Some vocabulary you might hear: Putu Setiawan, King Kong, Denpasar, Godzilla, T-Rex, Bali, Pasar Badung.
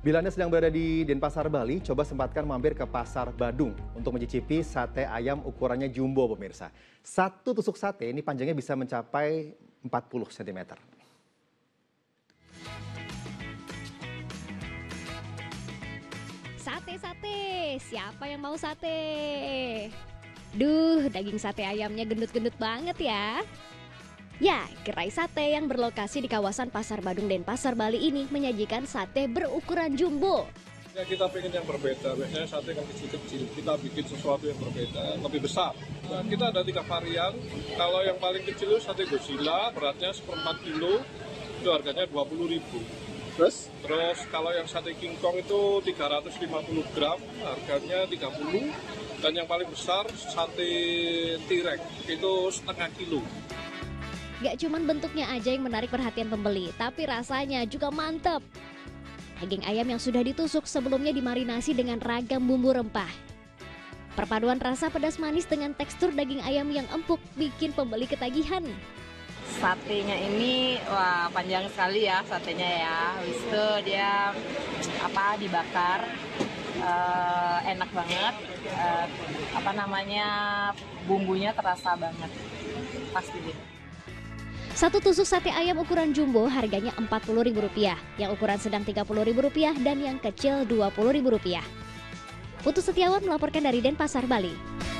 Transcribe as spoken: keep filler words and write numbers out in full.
Bila Anda sedang berada di Denpasar, Bali, coba sempatkan mampir ke Pasar Badung untuk mencicipi sate ayam ukurannya jumbo, pemirsa. Satu tusuk sate ini panjangnya bisa mencapai empat puluh sentimeter. Sate-sate, siapa yang mau sate? Duh, daging sate ayamnya gendut-gendut banget ya. Ya, gerai sate yang berlokasi di kawasan Pasar Badung Denpasar, Bali ini menyajikan sate berukuran jumbo. Ya, kita pengen yang berbeda, biasanya sate kan kecil-kecil, kita bikin sesuatu yang berbeda, lebih besar. Nah, kita ada tiga varian, kalau yang paling kecil sate Godzilla, beratnya satu per empat kilo, itu harganya dua puluh ribu. Terus? Terus kalau yang sate King Kong itu tiga ratus lima puluh gram, harganya tiga puluh ribu. Dan yang paling besar sate T-Rex, itu setengah kilo. Gak cuman bentuknya aja yang menarik perhatian pembeli, tapi rasanya juga mantep. Daging ayam yang sudah ditusuk sebelumnya dimarinasi dengan ragam bumbu rempah. Perpaduan rasa pedas manis dengan tekstur daging ayam yang empuk bikin pembeli ketagihan. Satenya ini wah panjang sekali ya satenya ya. Habis itu dia apa dibakar. Uh, enak banget, uh, apa namanya bumbunya terasa banget, pas gitu. Satu tusuk sate ayam ukuran jumbo harganya empat puluh ribu rupiah, yang ukuran sedang tiga puluh ribu rupiah dan yang kecil dua puluh ribu rupiah. Putu Setiawan melaporkan dari Denpasar, Bali.